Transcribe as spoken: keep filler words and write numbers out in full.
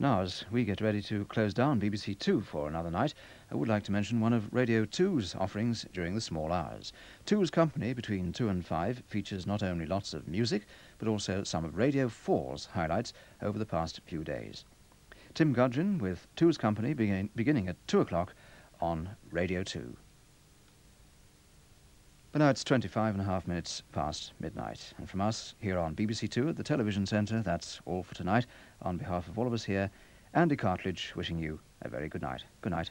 Now, as we get ready to close down B B C two for another night, I would like to mention one of Radio two's offerings during the small hours. Two's Company, between two and five, features not only lots of music, but also some of Radio four's highlights over the past few days. Tim Gudgin with Two's Company, begin, beginning at two o'clock on Radio two. But now it's twenty-five and a half minutes past midnight. And from us here on B B C two at the Television Centre, that's all for tonight. On behalf of all of us here, Andy Cartledge wishing you a very good night. Good night.